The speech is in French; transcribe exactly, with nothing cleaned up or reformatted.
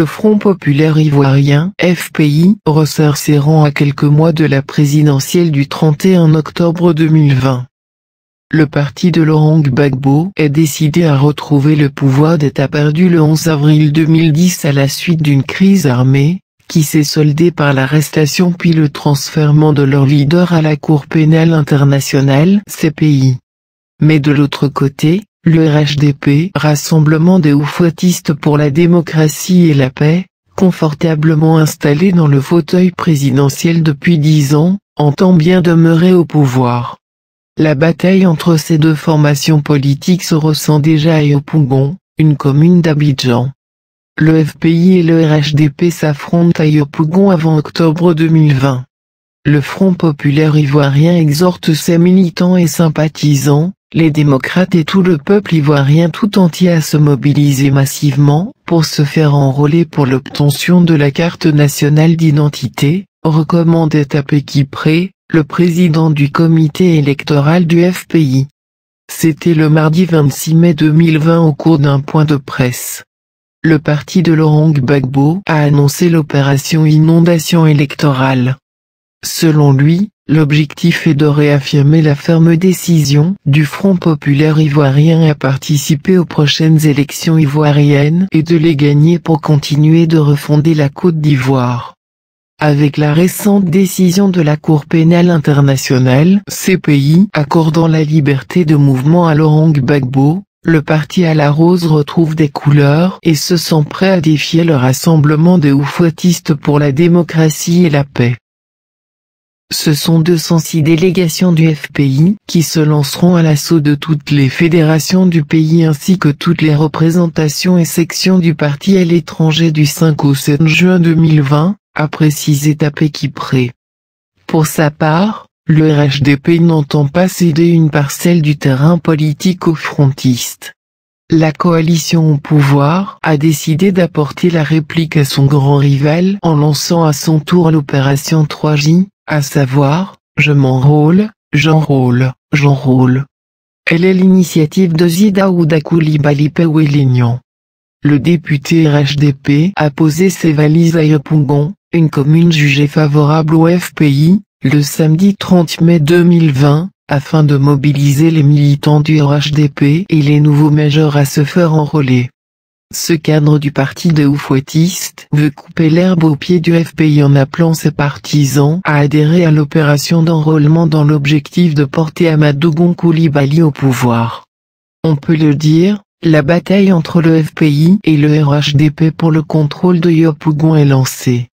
le Front Populaire Ivoirien F P I resserre ses rangs à quelques mois de la présidentielle du trente et un octobre deux mille vingt. Le parti de Laurent Gbagbo est décidé à retrouver le pouvoir d'État perdu le onze avril deux mille dix à la suite d'une crise armée, qui s'est soldée par l'arrestation puis le transfèrement de leur leader à la Cour pénale internationale C P I. Mais de l'autre côté, le R H D P, Rassemblement des Houphouëtistes pour la démocratie et la paix, confortablement installé dans le fauteuil présidentiel depuis dix ans, entend bien demeurer au pouvoir. La bataille entre ces deux formations politiques se ressent déjà à Yopougon, une commune d'Abidjan. Le F P I et le R H D P s'affrontent à Yopougon avant octobre deux mille vingt. Le Front populaire ivoirien exhorte ses militants et sympathisants, les démocrates et tout le peuple ivoirien tout entier à se mobiliser massivement pour se faire enrôler pour l'obtention de la carte nationale d'identité, recommandait Tapé Kipré, le président du comité électoral du F P I. C'était le mardi vingt-six mai deux mille vingt au cours d'un point de presse. Le parti de Laurent Gbagbo a annoncé l'opération inondation électorale. Selon lui, l'objectif est de réaffirmer la ferme décision du Front populaire ivoirien à participer aux prochaines élections ivoiriennes et de les gagner pour continuer de refonder la Côte d'Ivoire. Avec la récente décision de la Cour pénale internationale C P I accordant la liberté de mouvement à Laurent Gbagbo, le parti à la rose retrouve des couleurs et se sent prêt à défier le rassemblement des houphouëtistes pour la démocratie et la paix. Ce sont deux cent six délégations du F P I qui se lanceront à l'assaut de toutes les fédérations du pays ainsi que toutes les représentations et sections du parti à l'étranger du cinq au sept juin deux mille vingt. A précisé Tapé Kipré. Pour sa part, le R H D P n'entend pas céder une parcelle du terrain politique aux frontistes. La coalition au pouvoir a décidé d'apporter la réplique à son grand rival en lançant à son tour l'opération trois J, à savoir « Je m'enrôle, j'enrôle, j'enrôle ». Elle est l'initiative de Amadougon Koulibaly et Lignon. Le député R H D P a posé ses valises à Yopougon, une commune jugée favorable au F P I, le samedi trente mai deux mille vingt, afin de mobiliser les militants du R H D P et les nouveaux majeurs à se faire enrôler. Ce cadre du parti des houphouëtistes veut couper l'herbe au pied du F P I en appelant ses partisans à adhérer à l'opération d'enrôlement dans l'objectif de porter Amadougon Koulibaly au pouvoir. On peut le dire, la bataille entre le F P I et le R H D P pour le contrôle de Yopougon est lancée.